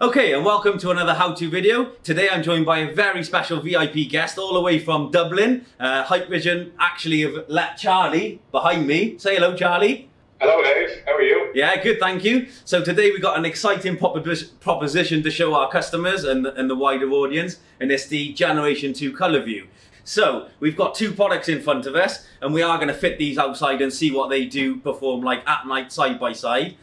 Okay, and welcome to another how-to video. Today I'm joined by a very special VIP guest all the way from Dublin. Hikvision actually have let Charlie behind me. Say hello, Charlie. Hello, Dave. How are you? Yeah, good, thank you. So today we've got an exciting proposition to show our customers and the wider audience, and it's the Generation 2 ColorVu. So we've got two products in front of us, and we are going to fit these outside and see what they do perform like at night side by side.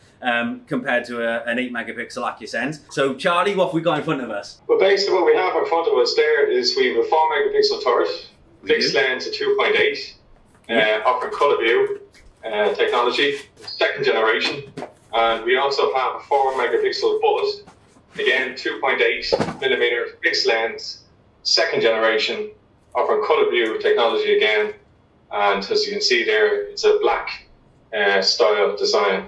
Compared to an 8 megapixel AccuSense. So Charlie, what have we got in front of us? Well, basically what we have in front of us there is we have a 4 megapixel turret, fixed lens at 2.8, offering ColorVu technology, second generation. And we also have a 4 megapixel bullet, again 2.8 millimeter fixed lens, second generation, offering ColorVu technology again. And as you can see there, it's a black style design.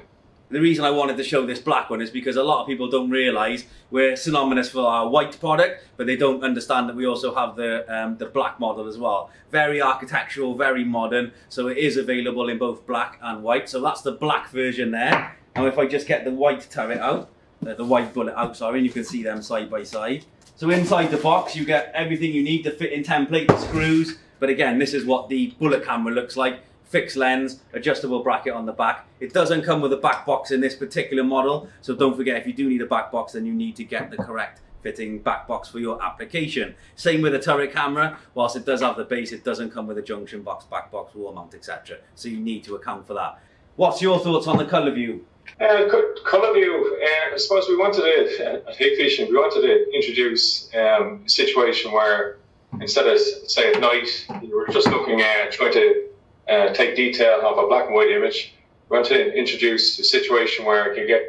The reason I wanted to show this black one is because a lot of people don't realise we're synonymous for our white product, but they don't understand that we also have the black model as well. Very architectural, very modern, so it is available in both black and white. So that's the black version there. Now if I just get the white turret out, the white bullet out, sorry, and you can see them side by side. So inside the box you get everything you need to fit in template, screws, but again this is what the bullet camera looks like. Fixed lens, adjustable bracket on the back. It doesn't come with a back box in this particular model, so don't forget if you do need a back box then you need to get the correct fitting back box for your application. Same with the turret camera, whilst it does have the base, it doesn't come with a junction box, back box, wall mount, etc. So you need to account for that. What's your thoughts on the ColorVu? ColorVu, I suppose we wanted to, at Hikvision, we wanted to introduce a situation where instead of, say, at night, you were just looking at trying to take detail of a black and white image. We want to introduce a situation where you get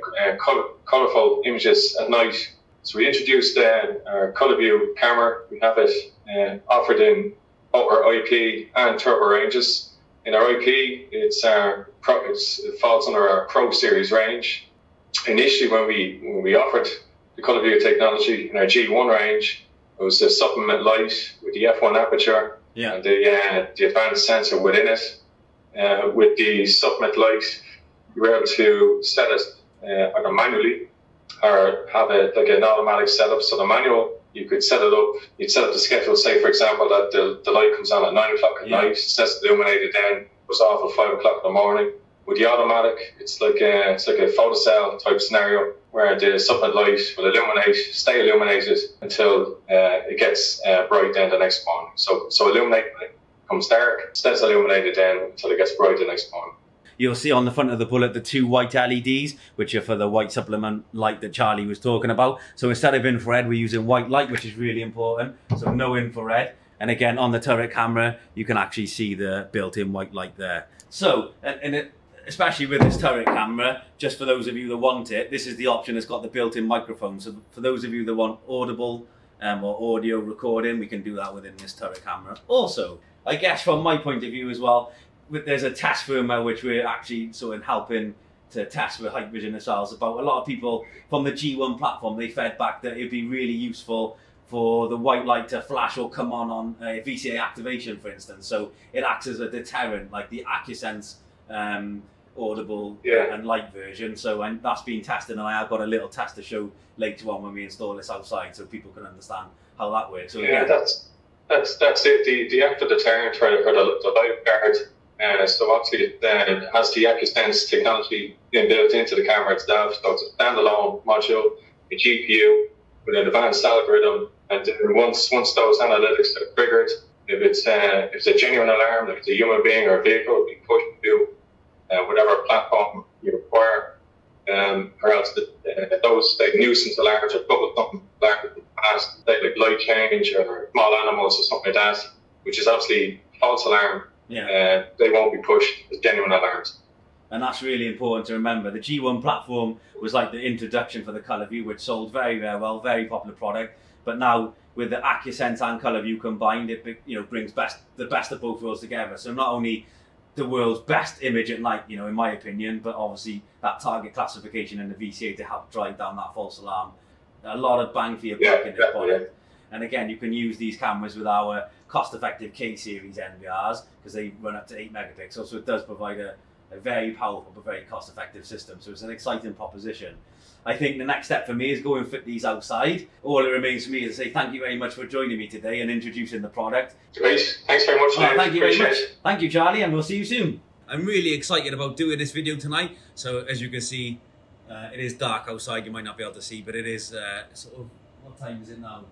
colourful images at night. So we introduced our ColorVu camera. We have it offered in our IP and turbo ranges. In our IP, it falls under our Pro Series range. Initially, when we offered the ColorVu technology in our G1 range, it was a supplement light with the f1 aperture. Yeah. And the advanced sensor within it. With the supplement light, you were able to set it either manually or have it like an automatic setup. So the manual, you could set it up, you'd set up the schedule, say for example, that the light comes on at 9 o'clock at night, it's illuminated then, goes off at 5 o'clock in the morning. With the automatic, it's like a photocell type scenario where the supplement light will illuminate, stay illuminated until it gets bright then the next morning. So illuminate when it becomes dark, stays illuminated then until it gets bright the next morning. You'll see on the front of the bullet the two white LEDs, which are for the white supplement light that Charlie was talking about. So instead of infrared, we're using white light, which is really important. So no infrared. And again, on the turret camera, you can actually see the built-in white light there. So, especially with this turret camera, just for those of you that want it, this is the option that's got the built-in microphone. So for those of you that want audible or audio recording, we can do that within this turret camera. Also, I guess from my point of view as well, there's a test firmware which we're actually sort of helping to test with Hikvision ourselves about. A lot of people from the G1 platform, they fed back that it'd be really useful for the white light to flash or come on VCA activation, for instance. So it acts as a deterrent, like the AccuSense audible and light version. So and that's been tested, and I have got a little test to show later on when we install this outside so people can understand how that works. So yeah, that's it. The active deterrent for the lifeguard. So obviously it has the AccuSense technology built into the camera itself. So it's a standalone module, a GPU with an advanced algorithm, and once those analytics are triggered, if it's a genuine alarm, if it's a human being or a vehicle, it'll be pushed to whatever platform you require, or else those nuisance alarms or troublesome alarms in the past, like light change or small animals or something like that, which is obviously false alarm, they won't be pushed as genuine alarms. And that's really important to remember. The G1 platform was like the introduction for the ColorVu, which sold very well, very popular product. But now with the AccuSense and ColorVu combined, it brings the best of both worlds together. So not only the world's best image at night, in my opinion, but obviously that target classification and the VCA to help drive down that false alarm. A lot of bang for your buck in this product. And again, you can use these cameras with our cost-effective K-series NVRs because they run up to 8 megapixels, so it does provide a a very powerful but very cost-effective system. So it's an exciting proposition. I think the next step for me is go and fit these outside. All that remains for me is to say thank you very much for joining me today and introducing the product. Great. Thanks very much. Thank you very much. Thank you, Charlie, and we'll see you soon. I'm really excited about doing this video tonight. So as you can see, it is dark outside. You might not be able to see, but it is sort of, what time is it now?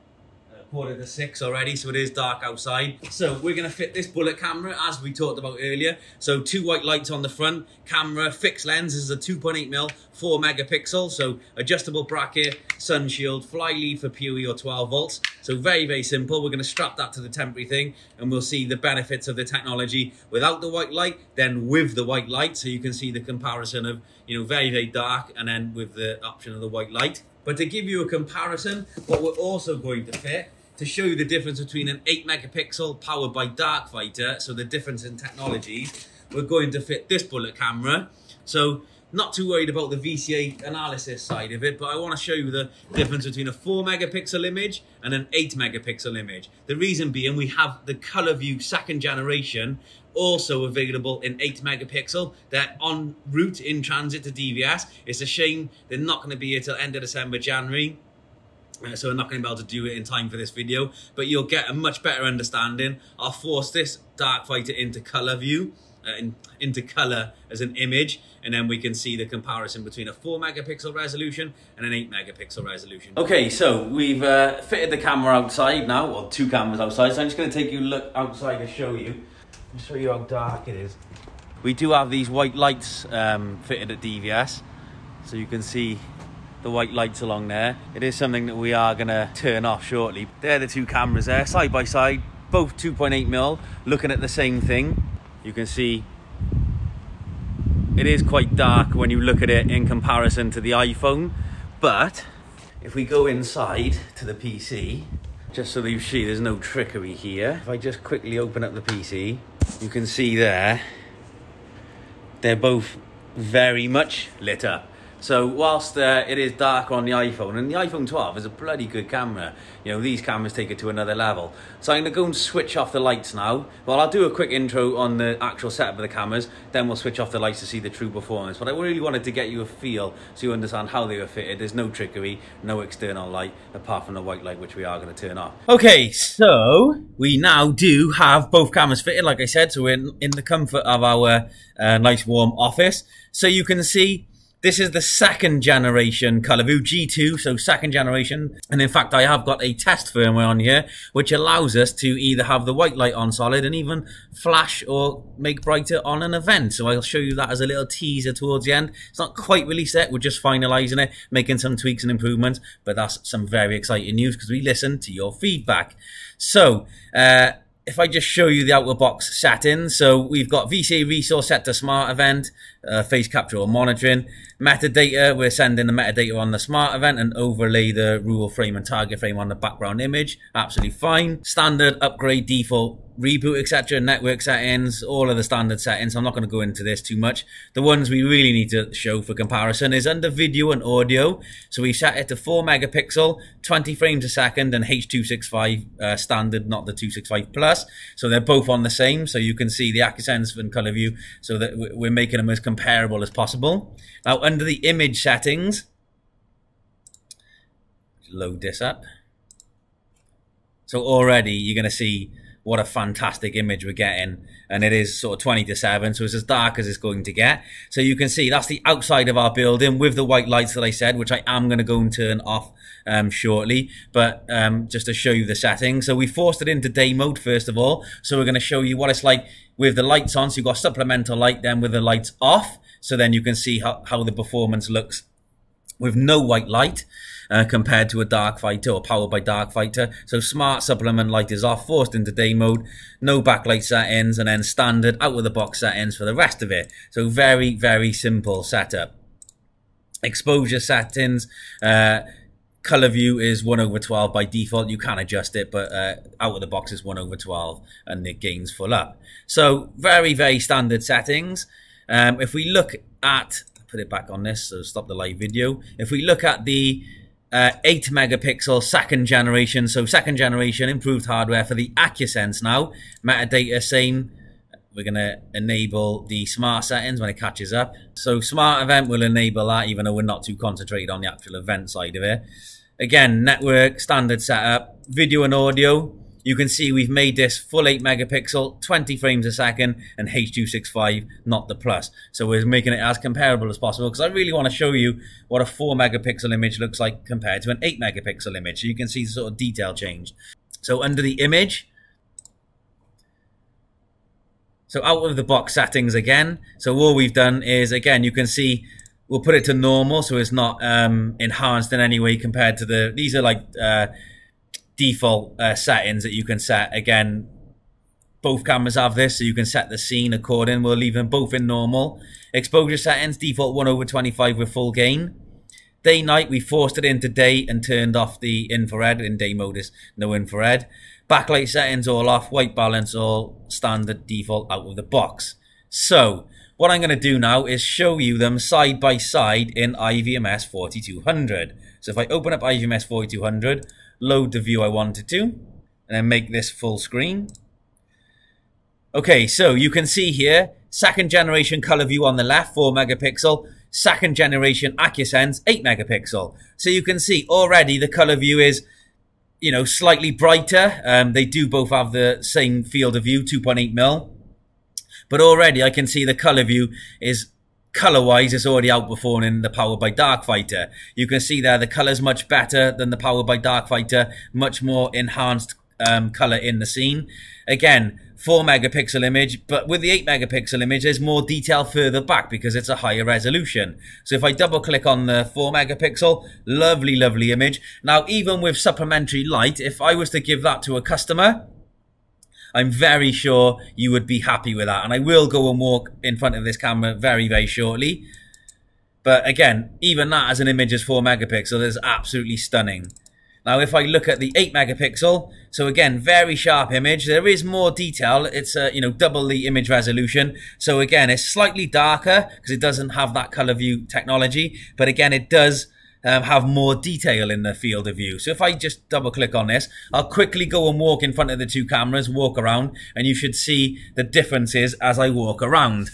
5:45 already, so it is dark outside. So we're going to fit this bullet camera as we talked about earlier. So two white lights on the front, camera, fixed lens. This is a 2.8mm, 4 megapixel. So adjustable bracket, sun shield, fly lead for PoE or 12 volts. So very, very simple. We're going to strap that to the temporary thing and we'll see the benefits of the technology without the white light, then with the white light. So you can see the comparison of, you know, very, very dark and then with the option of the white light. But to give you a comparison, what we're also going to fit to show you the difference between an 8 megapixel powered by Darkfighter, so the difference in technology, we're going to fit this bullet camera. So not too worried about the VCA analysis side of it, but I want to show you the difference between a 4 megapixel image and an 8 megapixel image. The reason being we have the ColorVu 2nd generation also available in 8 megapixel. They're en route in transit to DVS. It's a shame they're not going to be here till end of December, January. So I'm not going to be able to do it in time for this video, but you'll get a much better understanding. I'll force this Darkfighter into ColorVu, into color as an image, and then we can see the comparison between a 4 megapixel resolution and an 8 megapixel resolution. Okay, so we've fitted the camera outside now, well, two cameras outside, so I'm just going to take you a look outside to show you. I'll show you how dark it is. We do have these white lights fitted at DVS, so you can see the white lights along there. It is something that we are going to turn off shortly. They're the two cameras there, side by side, both 2.8mm, looking at the same thing. You can see it is quite dark when you look at it in comparison to the iPhone, but if we go inside to the PC, just so that you see there's no trickery here, if I just quickly open up the PC, you can see there, they're both very much lit up. So whilst it is darker on the iPhone, and the iPhone 12 is a bloody good camera, you know, these cameras take it to another level. So I'm going to go and switch off the lights now. Well, I'll do a quick intro on the actual setup of the cameras, then we'll switch off the lights to see the true performance. But I really wanted to get you a feel so you understand how they were fitted. There's no trickery, no external light, apart from the white light, which we are going to turn off. Okay, so we now do have both cameras fitted, like I said, so we're in the comfort of our nice warm office. So you can see, this is the 2nd generation ColorVu G2, so 2nd generation. And in fact, I have got a test firmware on here, which allows us to either have the white light on solid and even flash or make brighter on an event. So I'll show you that as a little teaser towards the end. It's not quite released yet. We're just finalizing it, making some tweaks and improvements. But that's some very exciting news because we listen to your feedback. So, if I just show you the out of box settings, so we've got VCA resource set to smart event, face capture or monitoring, metadata, we're sending the metadata on the smart event and overlay the rule frame and target frame on the background image, absolutely fine. Standard, upgrade, default, reboot, etc. Network settings, all of the standard settings. I'm not going to go into this too much. The ones we really need to show for comparison is under video and audio. So we've set it to 4 megapixel, 20 frames a second and H.265 standard, not the 265 plus. So they're both on the same. So you can see the AccuSense and ColorVu so that we're making them as comparable as possible. Now under the image settings, load this up. So already you're going to see what a fantastic image we're getting. And it is sort of 20 to 7, so it's as dark as it's going to get. So you can see that's the outside of our building with the white lights that I said, which I am going to go and turn off shortly, but just to show you the settings. So we forced it into day mode first of all. So we're going to show you what it's like with the lights on. So you've got supplemental light then with the lights off. So then you can see how the performance looks with no white light compared to a Darkfighter or powered by Darkfighter. So smart supplement light is off, forced into day mode, no backlight settings, and then standard out of the box settings for the rest of it. So very, very simple setup. Exposure settings, ColorVu is 1/12 by default. You can adjust it, but out of the box is 1/12 and it gains full up. So very, very standard settings. If we look at, put it back on this, so stop the live video. If we look at the 8 megapixel 2nd generation, so 2nd generation improved hardware for the AccuSense now, metadata same, we're going to enable the smart settings when it catches up. So smart event will enable that, even though we're not too concentrated on the actual event side of it. Again, network, standard setup, video and audio. You can see we've made this full 8 megapixel, 20 frames a second, and H.265, not the plus. So we're making it as comparable as possible, because I really want to show you what a 4 megapixel image looks like compared to an 8 megapixel image. So you can see the sort of detail change. So under the image, so out of the box settings again. So all we've done is, again, you can see we'll put it to normal, so it's not enhanced in any way compared to the, these are like default settings that you can set. Again, both cameras have this, so you can set the scene according. We'll leave them both in normal. Exposure settings, default 1/25 with full gain. Day night, we forced it into day and turned off the infrared. In day mode is no infrared. Backlight settings all off, white balance all standard default out of the box. So what I'm going to do now is show you them side by side in IVMS 4200. So if I open up IVMS 4200, load the view I wanted to, and then make this full screen. Okay, so you can see here, second generation ColorVu on the left, 4 megapixel, second generation AccuSense, 8 megapixel. So you can see already the ColorVu is, you know, slightly brighter. They do both have the same field of view, 2.8 mil. But already I can see the ColorVu is, color-wise, it's already outperforming the Powered by Darkfighter. You can see there the color's much better than the Powered by Darkfighter, much more enhanced color in the scene. Again, 4 megapixel image, but with the 8 megapixel image, there's more detail further back because it's a higher resolution. So if I double click on the 4 megapixel, lovely, lovely image. Now, even with supplementary light, if I was to give that to a customer, I'm very sure you would be happy with that. And I will go and walk in front of this camera very, very shortly. But again, even that as an image is 4 megapixel is absolutely stunning. Now, if I look at the 8 megapixel, so again, very sharp image. There is more detail. It's, you know, double the image resolution. So again, it's slightly darker because it doesn't have that ColorVu technology. But again, it does have more detail in the field of view. So if I just double click on this, I'll quickly go and walk in front of the two cameras, walk around, and you should see the differences as I walk around.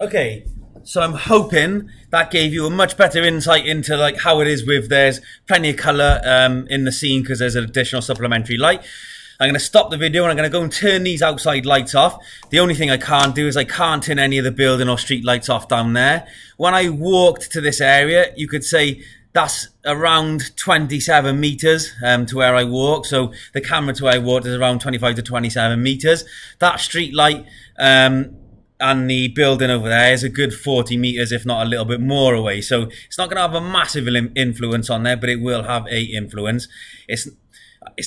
Okay, so I'm hoping that gave you a much better insight into like how it is with there's plenty of color in the scene because there's an additional supplementary light. I'm going to stop the video and I'm going to go and turn these outside lights off. The only thing I can't do is I can't turn any of the building or street lights off down there. When I walked to this area, you could say that's around 27 meters to where I walk. So the camera to where I walked is around 25 to 27 meters. That street light and the building over there is a good 40 meters, if not a little bit more away. So it's not going to have a massive influence on there, but it will have a influence. It's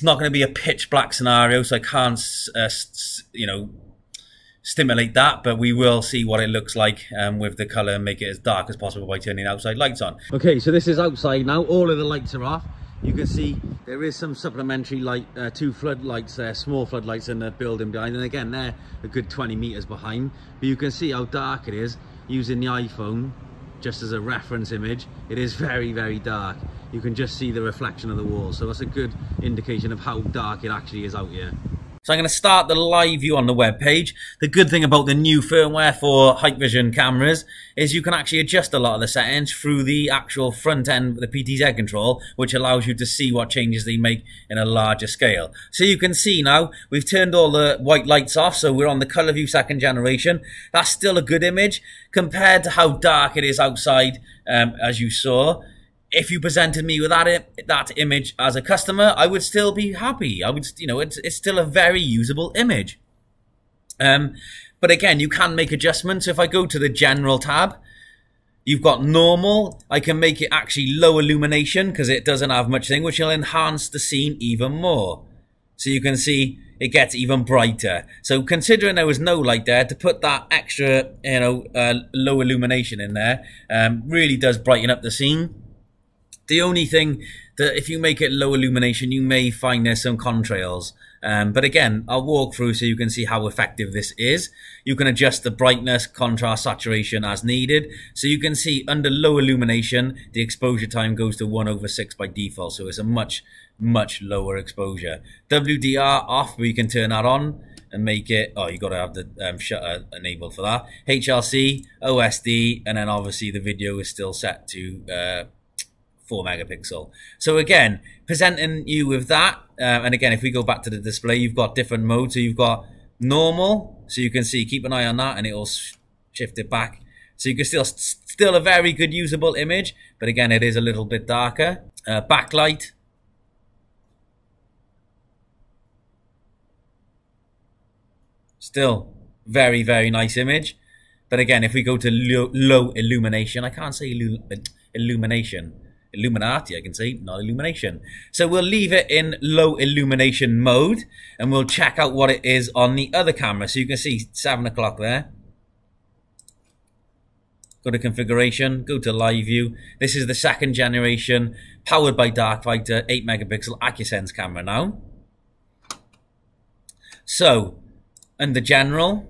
not going to be a pitch black scenario, so I can't, you know, stimulate that. But we will see what it looks like with the color and make it as dark as possible by turning outside lights on. Okay, so this is outside now. All of the lights are off. You can see there is some supplementary light, 2 floodlights there, small floodlights in the building behind. And again, they're a good 20 meters behind. But you can see how dark it is using the iPhone just as a reference image. It is very, very dark. You can just see the reflection of the wall. So that's a good indication of how dark it actually is out here. So I'm going to start the live view on the web page. The good thing about the new firmware for Hikvision cameras is you can actually adjust a lot of the settings through the actual front end, the PTZ control, which allows you to see what changes they make in a larger scale. So you can see now we've turned all the white lights off, so we're on the ColorVu second generation. That's still a good image compared to how dark it is outside, as you saw. If you presented me with that image as a customer, I would still be happy. I would, you know, it's still a very usable image. But again, you can make adjustments. So if I go to the general tab, you've got normal. I can make it actually low illumination because it doesn't have much thing, which will enhance the scene even more. So you can see it gets even brighter. So considering there was no light there, to put that extra, you know, low illumination in there really does brighten up the scene. The only thing that if you make it low illumination, you may find there's some contrails. But again, I'll walk through so you can see how effective this is. You can adjust the brightness, contrast, saturation as needed. So you can see under low illumination, the exposure time goes to 1/6 by default. So it's a much, much lower exposure. WDR off, we can turn that on and make it, oh, you got to have the shutter enabled for that. HLC, OSD, and then obviously the video is still set to 4 megapixel. So again, presenting you with that, and again, if we go back to the display, you've got different modes. So you've got normal, so you can see, keep an eye on that, and it'll shift it back. So you can still a very good usable image, but again, it is a little bit darker. Backlight. Still very, very nice image. But again, if we go to low illumination, I can't say illumination. Illuminati, I can say, not illumination. So we'll leave it in low illumination mode, and we'll check out what it is on the other camera. So you can see 7 o'clock there. Go to configuration, go to live view. This is the second generation, powered by Darkfighter, 8 megapixel AccuSense camera now. So, under general,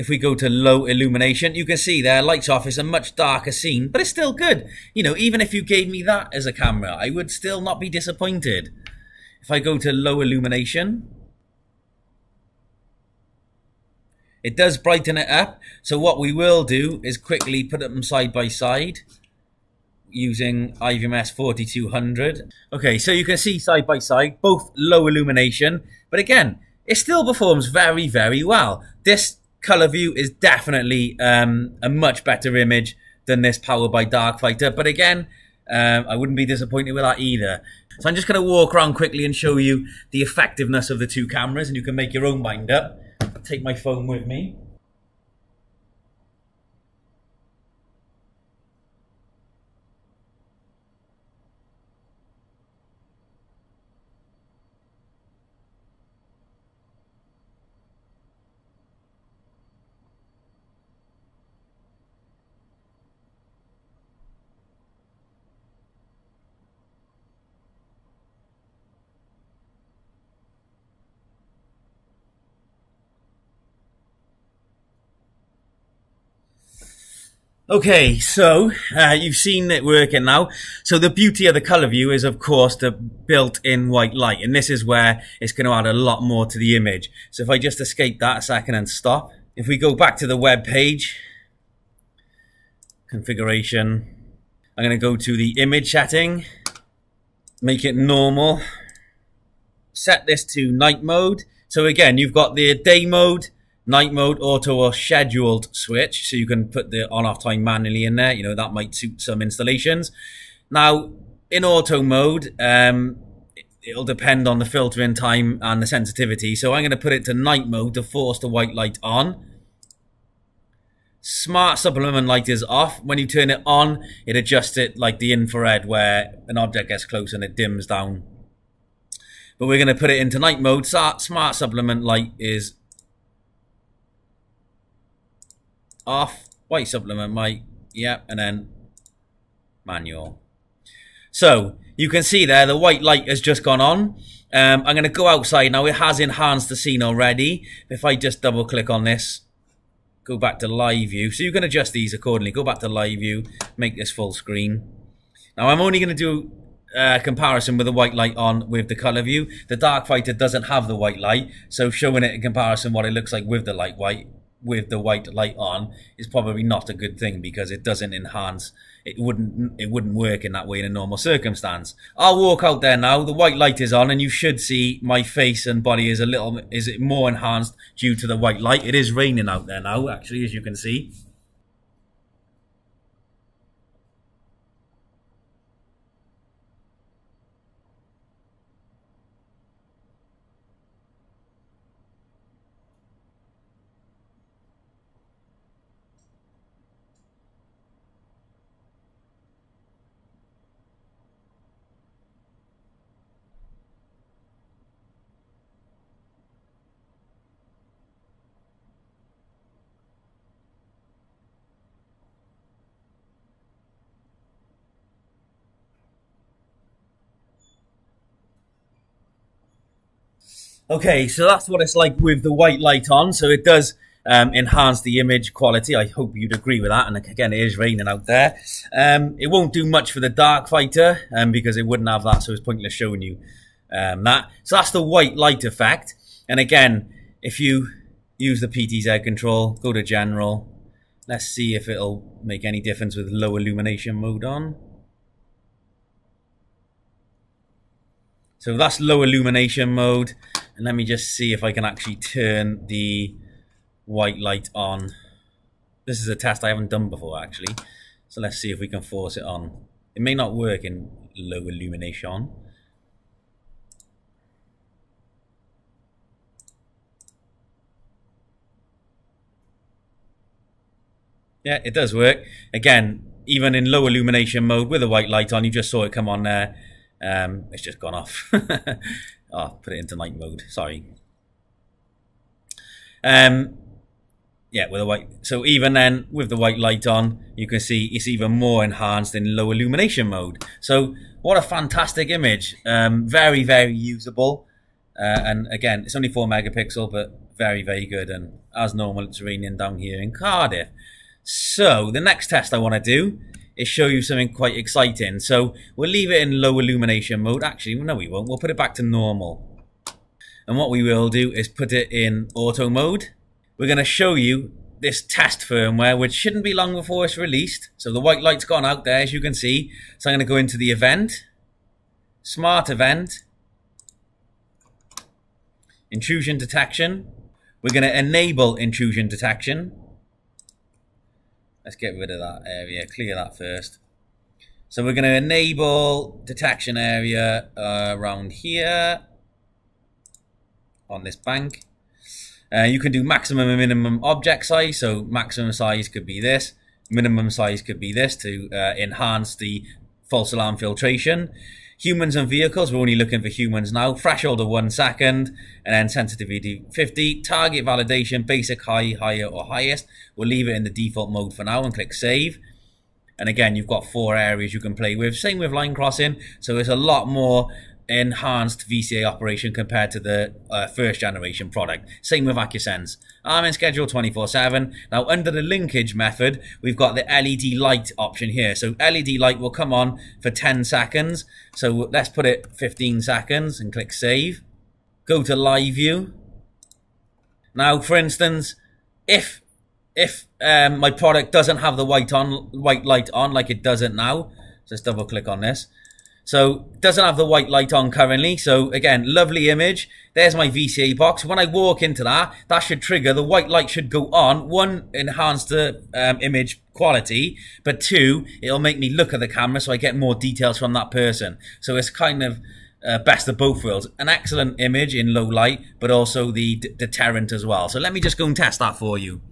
if we go to low illumination, you can see there, lights off is a much darker scene, but it's still good. You know, even if you gave me that as a camera, I would still not be disappointed. If I go to low illumination, it does brighten it up. So what we will do is quickly put them side by side using IVMS 4200. Okay, so you can see side by side, both low illumination, but again, it still performs very, very well. This ColorVu is definitely a much better image than this powered by Darkfighter, but again, I wouldn't be disappointed with that either. So I'm just going to walk around quickly and show you the effectiveness of the two cameras, and you can make your own mind up. I'll take my phone with me. Okay, so you've seen it working now. So the beauty of the ColorVu is, of course, the built-in white light, and this is where it's going to add a lot more to the image. So if I just escape that a second and stop, if we go back to the web page, configuration, I'm going to go to the image setting, make it normal, set this to night mode. So again, you've got the day mode, night mode, auto or scheduled switch, so you can put the on-off time manually in there. You know, that might suit some installations. Now, in auto mode, it'll depend on the filtering time and the sensitivity. So I'm going to put it to night mode to force the white light on. Smart supplement light is off. When you turn it on, it adjusts it like the infrared where an object gets close and it dims down. But we're going to put it into night mode. Smart supplement light is off, white supplement light, yeah, and then manual. So you can see there the white light has just gone on. I'm going to go outside now. It has enhanced the scene already. If I just double click on this, go back to live view, so you can adjust these accordingly. Go back to live view, make this full screen. Now I'm only going to do comparison with the white light on with the ColorVu. The Darkfighter doesn't have the white light, so showing it in comparison what it looks like with the white light on is probably not a good thing, because it doesn't enhance. It wouldn't work in that way in a normal circumstance. I'll walk out there now. The white light is on, and you should see my face and body is a little more enhanced due to the white light. It is raining out there now, actually, as you can see. Okay, so that's what it's like with the white light on. So it does enhance the image quality. I hope you'd agree with that. And again, it is raining out there. It won't do much for the Darkfighter because it wouldn't have that, so it's pointless showing you that. So that's the white light effect. And again, if you use the PTZ control, go to general. Let's see if it'll make any difference with low illumination mode on. So that's low illumination mode. And let me just see if I can actually turn the white light on. This is a test I haven't done before, actually. So let's see if we can force it on. It may not work in low illumination. Yeah, it does work. Again, even in low illumination mode with a white light on, you just saw it come on there. It's just gone off. Oh, put it into night mode, sorry. Yeah, with the white, so even then with the white light on, you can see it's even more enhanced in low illumination mode. So what a fantastic image. Very, very usable. And again, it's only 4 megapixel, but very, very good. And as normal, it's raining down here in Cardiff. So the next test I want to do is show you something quite exciting. So we'll leave it in low illumination mode. Actually, no, we won't. We'll put it back to normal. And what we will do is put it in auto mode. We're going to show you this test firmware, which shouldn't be long before it's released. So the white light's gone out there, as you can see. So I'm going to go into the event, smart event, intrusion detection. We're going to enable intrusion detection. Let's get rid of that area, clear that first. So we're going to enable detection area around here on this bank. You can do maximum and minimum object size. So maximum size could be this, minimum size could be this to enhance the false alarm filtration. Humans and vehicles, we're only looking for humans now. Threshold of 1 second, and then sensitivity 50. Target validation, basic, high, higher, or highest. We'll leave it in the default mode for now and click save. And again, you've got 4 areas you can play with. Same with line crossing. So it's a lot more enhanced VCA operation compared to the first generation product. Same with AccuSense. I'm in schedule 24/7. Now under the linkage method, we've got the LED light option here. So LED light will come on for 10 seconds. So let's put it 15 seconds and click save. Go to live view. Now, for instance, if my product doesn't have the white light on like it doesn't now, just double click on this. So it doesn't have the white light on currently. So again, lovely image. There's my VCA box. When I walk into that, that should trigger. The white light should go on. One, enhance the image quality. But two, it'll make me look at the camera so I get more details from that person. So it's kind of best of both worlds. An excellent image in low light, but also the deterrent as well. So let me just go and test that for you.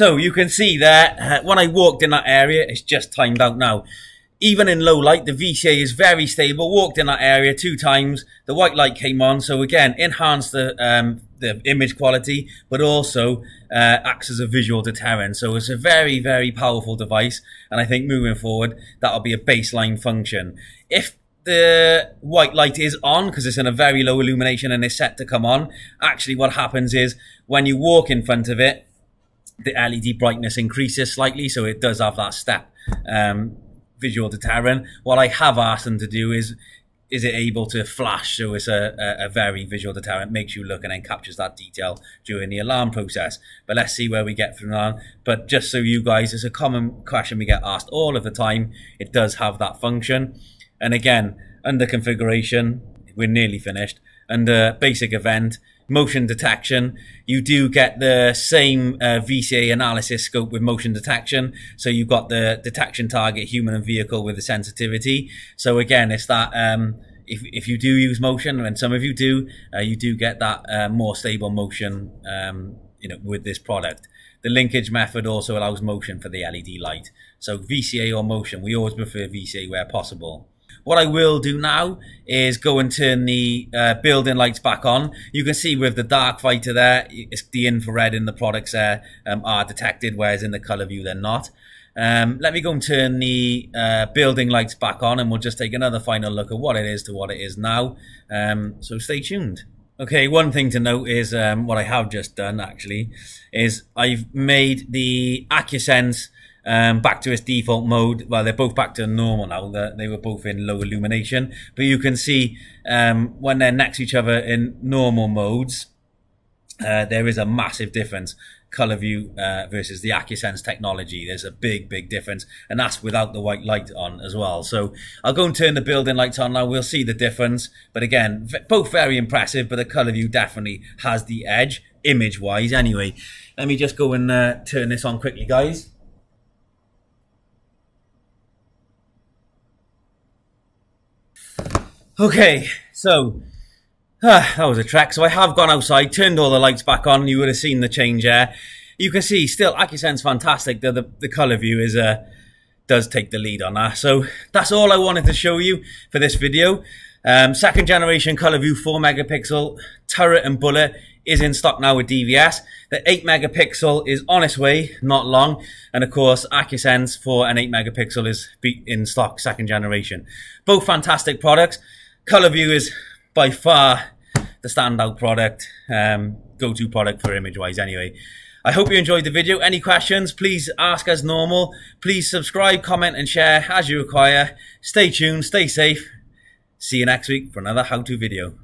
So you can see that when I walked in that area, it's just timed out now. Even in low light, the VCA is very stable. Walked in that area 2 times, the white light came on, so again, enhanced the image quality, but also acts as a visual deterrent. So it's a very, very powerful device, and I think moving forward, that'll be a baseline function. If the white light is on, because it's in a very low illumination and it's set to come on, actually what happens is when you walk in front of it, the LED brightness increases slightly, so it does have that step. Visual deterrent. What I have asked them to do is it able to flash? So it's a very visual deterrent, makes you look and then captures that detail during the alarm process. But let's see where we get from now. But just so you guys, it's a common question we get asked all of the time. It does have that function. And again, under configuration, we're nearly finished. Under basic event, motion detection, you do get the same VCA analysis scope with motion detection. So you've got the detection target, human and vehicle with the sensitivity. So again, it's that if you do use motion, and some of you do get that more stable motion with this product. The linkage method also allows motion for the LED light. So VCA or motion, we always prefer VCA where possible. What I will do now is go and turn the building lights back on. You can see with the Darkfighter there, it's the infrared in the products there are detected, whereas in the ColorVu they're not. Let me go and turn the building lights back on, and we'll just take another final look at what it is to what it is now. So stay tuned. Okay, one thing to note is what I have just done actually is I've made the AccuSense back to its default mode. Well, they're both back to normal now. They were both in low illumination, but you can see when they're next to each other in normal modes, there is a massive difference. ColorVu versus the AccuSense technology, there's a big difference, and that's without the white light on as well. So I'll go and turn the building lights on now. We'll see the difference, but again, both very impressive, but the ColorVu definitely has the edge image wise anyway. Let me just go and turn this on quickly, guys. Okay, so that was a trek. So I have gone outside, turned all the lights back on. You would have seen the change there. You can see still AccuSense fantastic. The ColorVu is does take the lead on that. So that's all I wanted to show you for this video. Second generation ColorVu 4 megapixel turret and bullet is in stock now with DVS. The 8 megapixel is on its way, not long. And of course, AccuSense 4 and 8 megapixel is in stock, second generation. Both fantastic products. ColorVu is by far the standout product, go-to product for image-wise anyway. I hope you enjoyed the video. Any questions, please ask as normal. Please subscribe, comment and share as you require. Stay tuned, stay safe. See you next week for another how-to video.